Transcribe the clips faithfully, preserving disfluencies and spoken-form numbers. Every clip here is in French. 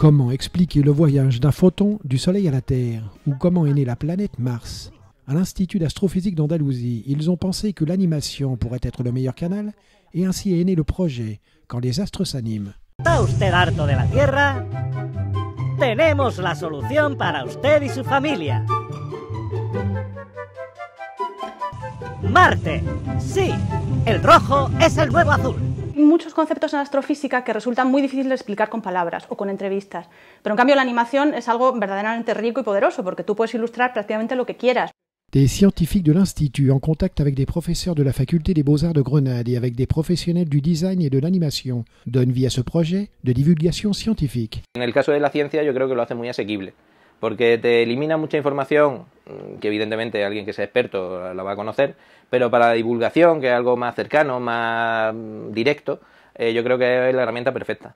Comment expliquer le voyage d'un photon du Soleil à la Terre? Ou comment est née la planète Mars? À l'Institut d'astrophysique d'Andalousie, ils ont pensé que l'animation pourrait être le meilleur canal, et ainsi est né le projet Quand les astres s'animent. ¿Está usted harto de la Tierra? Tenemos la solución para usted y su familia. Marte. Sí, el rojo es el nuevo azul. Muchos conceptos en astrofísica que resultan muy difíciles de explicar con palabras o con entrevistas, pero en cambio la animación es algo verdaderamente rico y poderoso porque tú puedes ilustrar prácticamente lo que quieras. Des scientifiques de l'Institut en contact avec des professeurs de la Faculté des Beaux-Arts de Grenade et avec des professionnels du design et de l'animation donnent vie à ce projet de divulgation scientifique. En el caso de la ciencia yo creo que lo hace muy asequible porque te elimina mucha información que evidentemente alguien que sea experto la va a conocer, pero para la divulgación, que es algo más cercano, más directo, eh, yo creo que es la herramienta perfecta.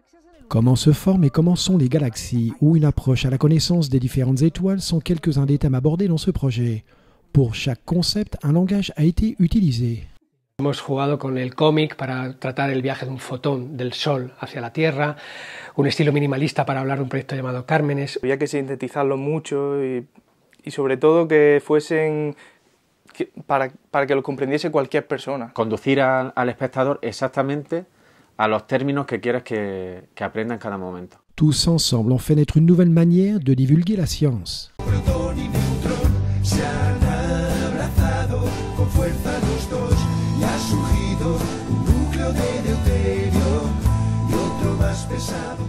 Comment se forment et comment sont les galaxies ou une approche à la connaissance des différentes étoiles sont quelques-uns des thèmes abordés dans ce projet. Pour chaque concept, un langage a été utilisé. Hemos jugado con el cómic para tratar el viaje de un fotón del Sol hacia la Tierra, un estilo minimalista para hablar de un proyecto llamado Cármenes. Había que sintetizarlo mucho y, y sobre todo que fuesen que, para, para que lo comprendiese cualquier persona. Conducir a, al espectador exactamente a los términos que quieres que, que aprenda en cada momento. Tous ensemble ont fait naître une nouvelle manière de divulguer la science. Pesado.